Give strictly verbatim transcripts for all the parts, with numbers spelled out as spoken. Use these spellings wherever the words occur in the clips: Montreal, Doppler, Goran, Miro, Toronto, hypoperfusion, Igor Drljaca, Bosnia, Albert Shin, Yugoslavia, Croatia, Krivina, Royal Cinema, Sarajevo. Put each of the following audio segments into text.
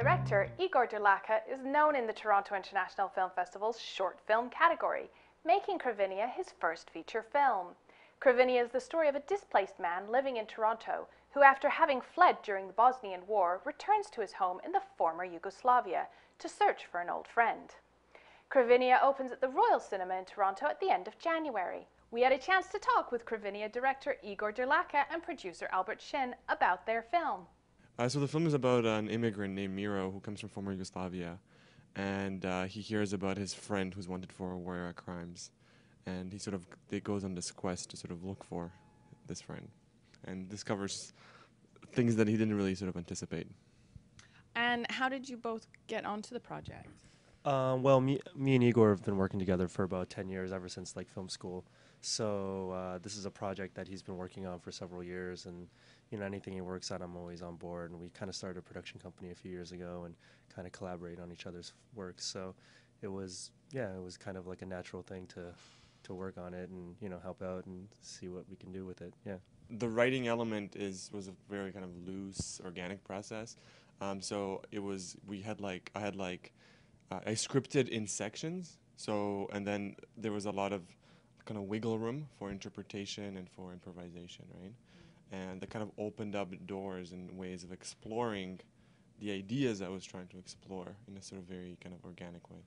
Director Igor Drljaca is known in the Toronto International Film Festival's short film category, making Krivina his first feature film. Krivina is the story of a displaced man living in Toronto who, after having fled during the Bosnian War, returns to his home in the former Yugoslavia to search for an old friend. Krivina opens at the Royal Cinema in Toronto at the end of January. We had a chance to talk with Krivina director Igor Drljaca and producer Albert Shin about their film. Uh, so the film is about an immigrant named Miro who comes from former Yugoslavia, and uh, he hears about his friend who's wanted for war crimes, and he sort of he goes on this quest to sort of look for this friend, and discovers things that he didn't really sort of anticipate. And how did you both get onto the project? Uh, well, me, me and Igor have been working together for about ten years, ever since like film school. So uh, this is a project that he's been working on for several years, and you know, anything he works on, I'm always on board. And we kind of started a production company a few years ago and kind of collaborate on each other's work. So it was, yeah, it was kind of like a natural thing to to work on it and you know help out and see what we can do with it. Yeah. The writing element is was a very kind of loose, organic process. Um, so it was we had like I had like uh, I scripted in sections. So and then there was a lot of kind of wiggle room for interpretation and for improvisation, right? And that kind of opened up doors and ways of exploring the ideas I was trying to explore in a sort of very kind of organic way.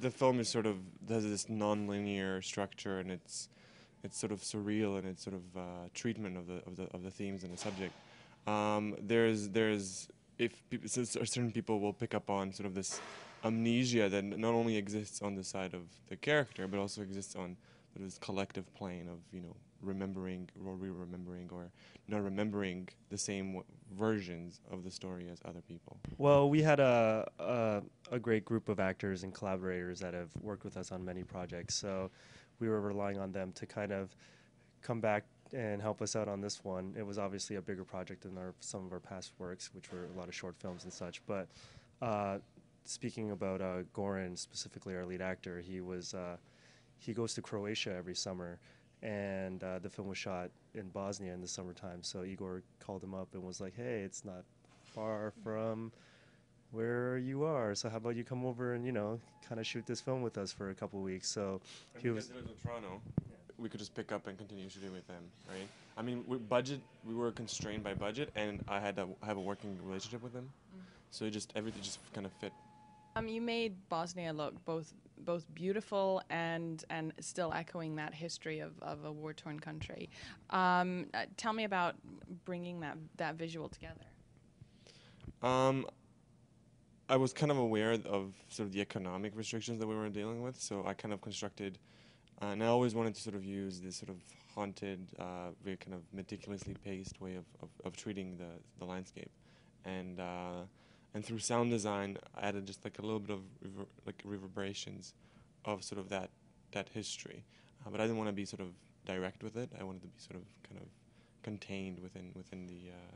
The film is sort of has this non-linear structure, and it's it's sort of surreal in its sort of uh, treatment of the of the of the themes and the subject. Um, there's there's if peop since certain people will pick up on sort of this amnesia that not only exists on the side of the character but also exists on this collective plane of, you know, remembering or re-remembering or not remembering the same w versions of the story as other people. Well, we had a, a, a great group of actors and collaborators that have worked with us on many projects, so we were relying on them to kind of come back and help us out on this one. It was obviously a bigger project than our, some of our past works, which were a lot of short films and such, but uh, speaking about uh, Goran, specifically our lead actor, he was... Uh, He goes to Croatia every summer, and uh, the film was shot in Bosnia in the summertime. So Igor called him up and was like, "Hey, it's not far from where you are. So how about you come over and you know, kind of shoot this film with us for a couple weeks?" So and he was in Toronto. Yeah. We could just pick up and continue shooting with them, right? I mean, we budget. We were constrained by budget, and I had to have a working relationship with them, mm-hmm. so it just everything just kind of fit. Um, you made Bosnia look both both beautiful and and still echoing that history of, of a war-torn country. Um, uh, tell me about bringing that that visual together. Um, I was kind of aware of sort of the economic restrictions that we were dealing with, so I kind of constructed, uh, and I always wanted to sort of use this sort of haunted, uh, very kind of meticulously paced way of, of, of treating the, the landscape. And... Uh, And through sound design, I added just like a little bit of rever like reverberations of sort of that that history, uh, but I didn't want to be sort of direct with it. I wanted to be sort of kind of contained within within the uh,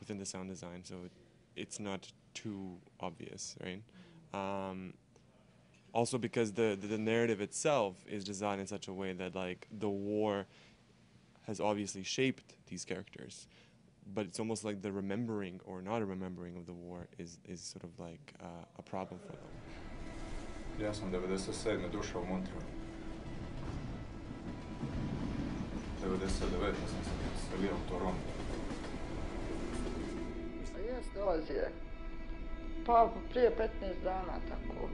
within the sound design, so it, it's not too obvious, right? Um, also, because the, the the narrative itself is designed in such a way that like the war has obviously shaped these characters. But it's almost like the remembering or not a remembering of the war is is sort of like uh, a problem for them. Ja sam devedeset sedme došao u Montreal. devedeset devete sam se preselio u Toronto. A ja dolazio je. Pa prije petnaest dana tako.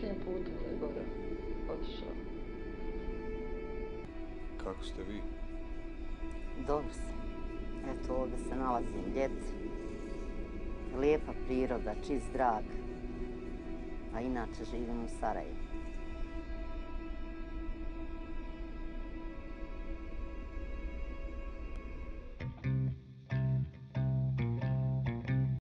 Tim putem je gore otišao. Kako ste vi? Dobro sam. Eto, ovdje se nalazim ljeti. Lijepa priroda, čist zrak. A inače živim u Sarajevu.